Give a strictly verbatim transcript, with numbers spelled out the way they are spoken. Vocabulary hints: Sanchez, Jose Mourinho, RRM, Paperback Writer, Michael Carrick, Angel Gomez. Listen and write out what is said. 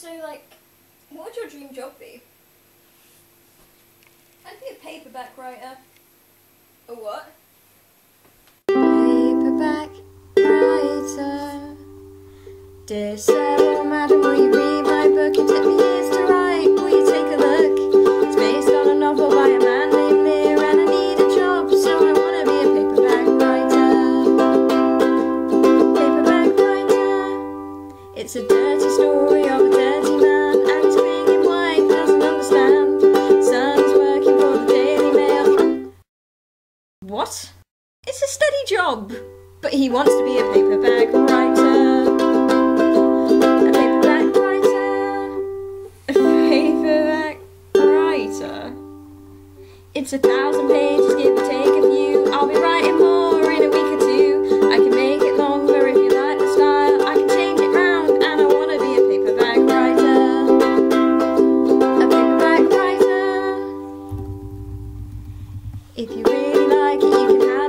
So, like, what would your dream job be? I'd be a paperback writer. A what? Paperback writer. Dear sir or madam, will you read my book? It took me years to write. Will you take a look? It's based on a novel by a man named Lear, and I need a job, so I want to be a paperback writer. Paperback writer. It's a dirty story of a dirty man, acting in white, doesn't understand. Son's working for the Daily Mail. What? It's a steady job, but he wants to be a paperback writer. A paperback writer. A paperback writer. It's a thousand pages, give or take a few. I'll be writing more in a week or two. I can make it longer if you like the style. I can change it round, and I want to be a paperback writer. A paperback writer. If you really like it, you can have